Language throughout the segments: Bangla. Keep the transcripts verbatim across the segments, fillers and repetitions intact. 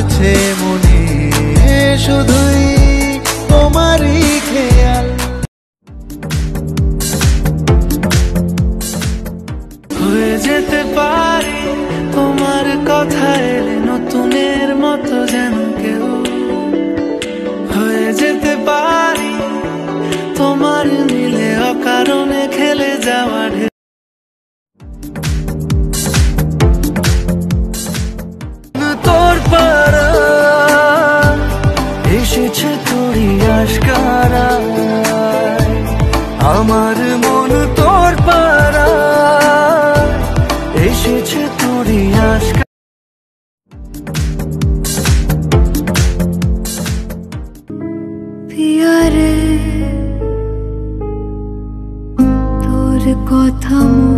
আসছে মনে শুধুই তোমারই খেয়াল। হয়ে যেতে পারি তোমার কথা এলে নতুনের মতো যেন কেউ, হয়ে যেতে পারি তোমার মিলে অকারণে খেলে যাওয়ার। আমার মন তোর পারা এসেছে তোরই আশকা। পিয়ারে তোর কথা মন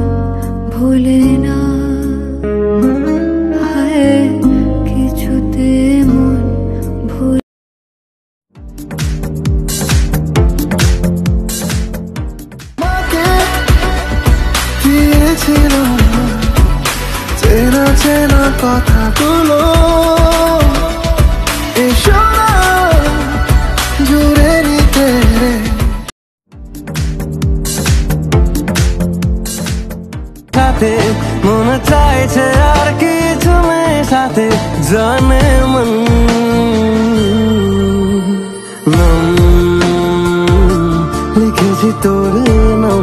ভুলে না, চেনা চেনা কথাগুলো জুড়ে নিতে। মন চাইছে আর কিছু সাথে জানে মন লিখেছি তোর নাম।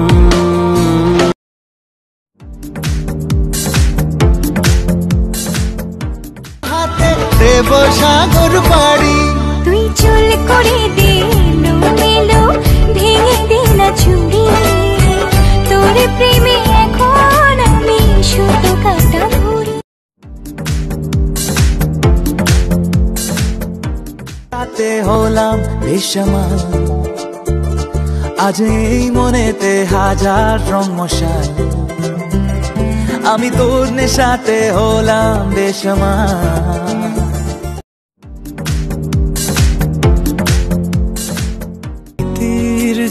সাগর পাড়ি তুই চুল করে দিলো মেলো ভেঙে দিনা চুড়ি, তোর প্রেমে এখন আমি শুধু কাটা ঘুড়ি। রাতে হলাম রেশমা আজ এই মনেতে হাজার রঙমশাল, আমি তোর নেশাতে হলাম রেশমা।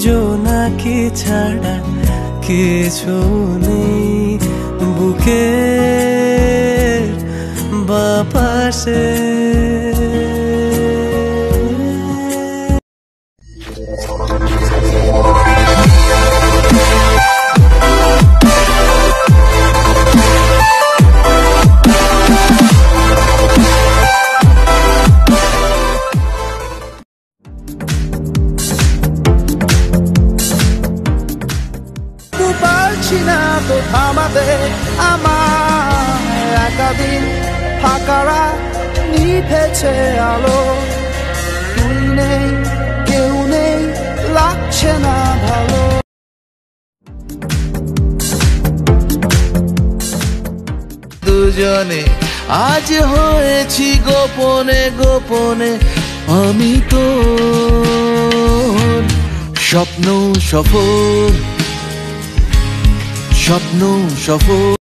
जो ना कि छाड़ा किछु नहीं बुके बापासे আলো তুই নেই কেউ নেই লাগছে না ভালো। দুজনে আজ হয়েছি গোপনে গোপনে আমি তো স্বপ্ন সফল স্বপ্ন সফল।